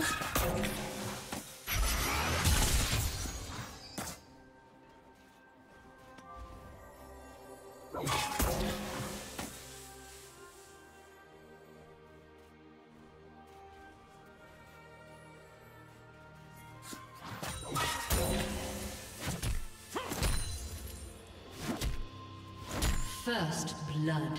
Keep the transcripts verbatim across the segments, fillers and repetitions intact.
First blood.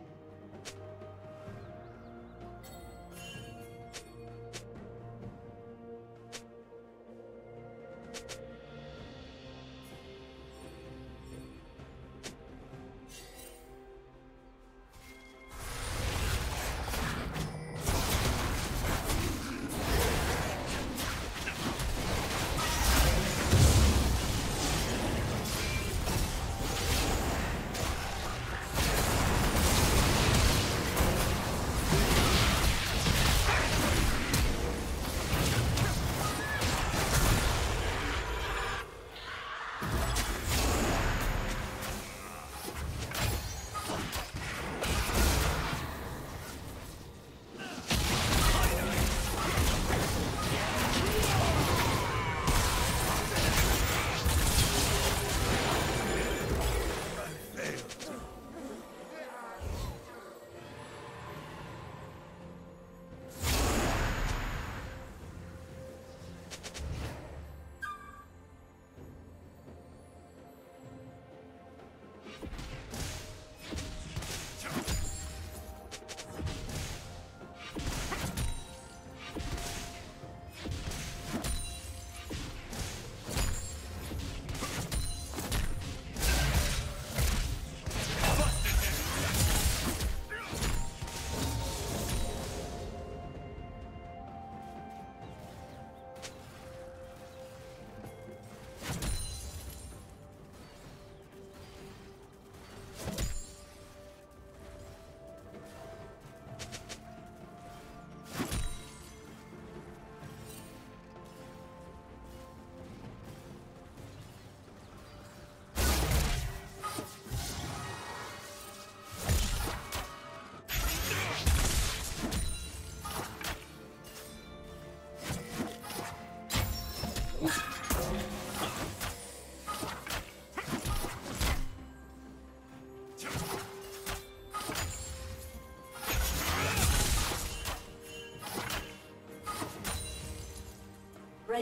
The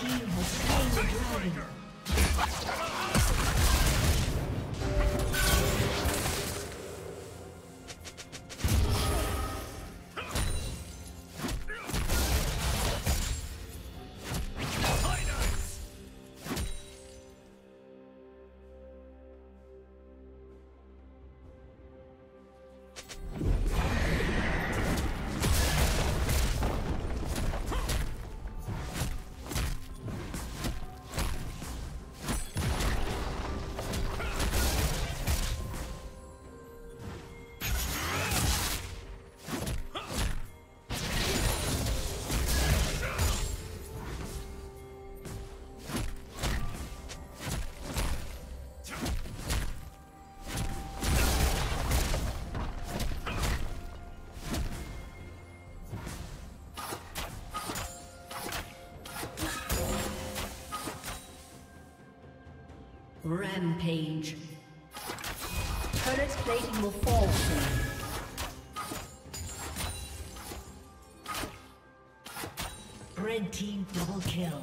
Team has Rampage. Turret plating will fall soon. Red team double kill.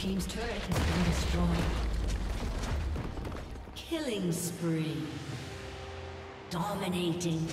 Team's turret has been destroyed. Killing spree. Dominating.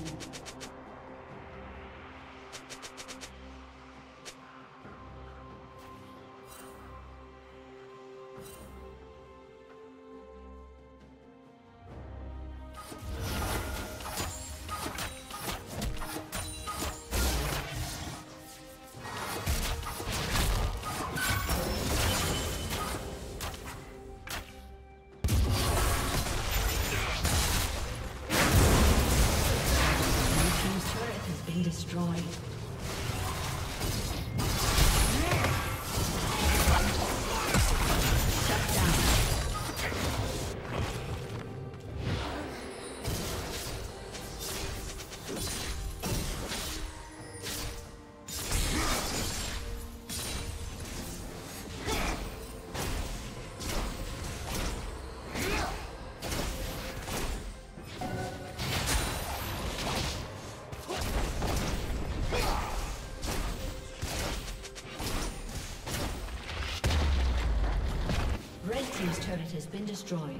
turret has been destroyed.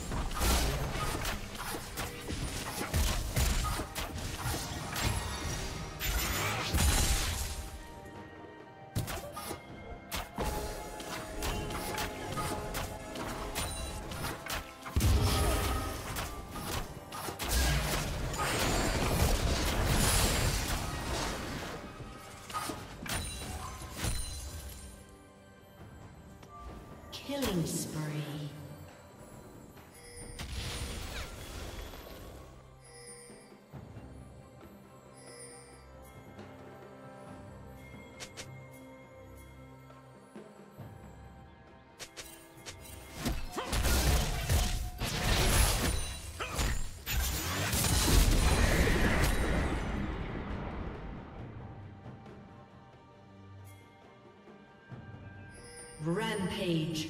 Killing spree. Rampage.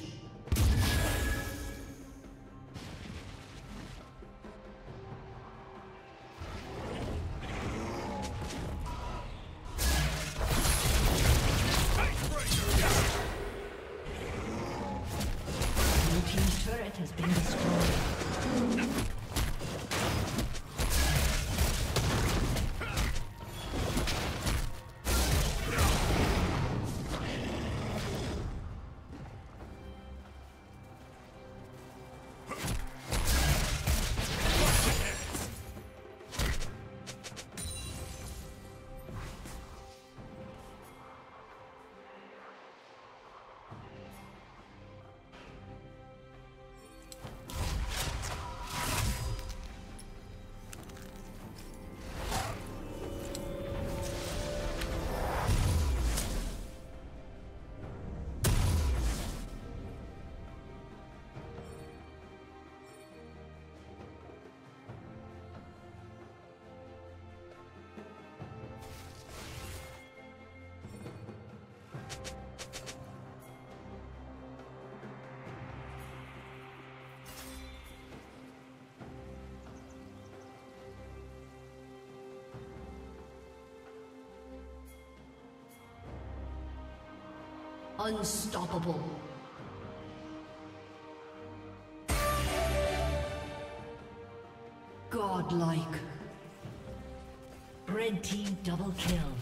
Unstoppable. Godlike. Red team double kill.